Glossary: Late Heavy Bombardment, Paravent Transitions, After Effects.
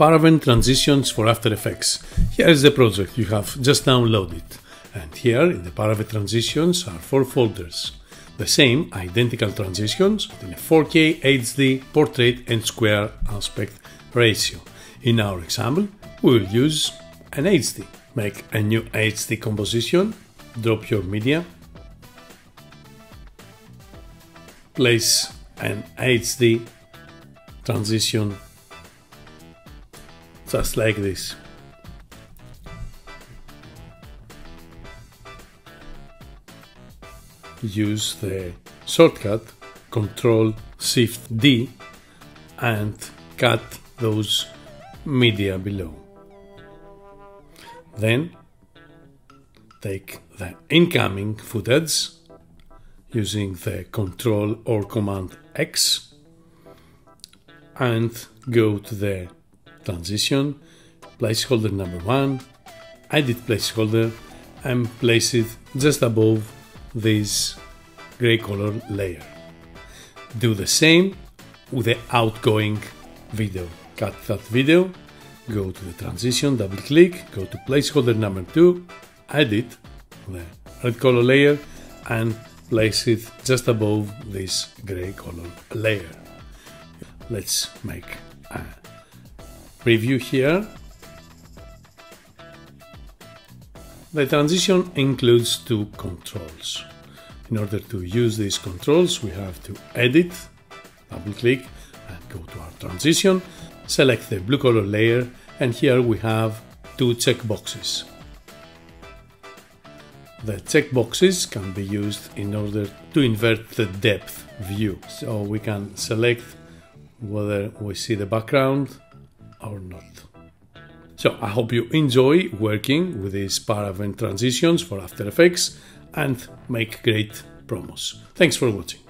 Paravent Transitions for After Effects. Here is the project you have just downloaded. And here in the Paravent Transitions are four folders. The same identical transitions in a 4K HD portrait and square aspect ratio. In our example, we will use an HD. Make a new HD composition, drop your media, place an HD transition just like this. Use the shortcut Ctrl-Shift-D and cut those media below. Then take the incoming footage using the Ctrl or Command X and go to the transition, placeholder number 1, edit placeholder, and place it just above this gray color layer. Do the same with the outgoing video. Cut that video, go to the transition, double click, go to placeholder number 2, edit the red color layer and place it just above this gray color layer. Let's make a preview here. The transition includes two controls. In order to use these controls, we have to edit, double click and go to our transition, select the blue color layer, and here we have two checkboxes. The checkboxes can be used in order to invert the depth view, so we can select whether we see the background or not. So I hope you enjoy working with these Paravent Transitions for After Effects and make great promos. Thanks for watching.